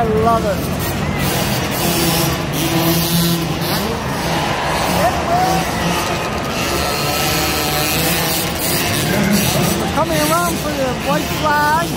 I love it. We're coming around for the white flag.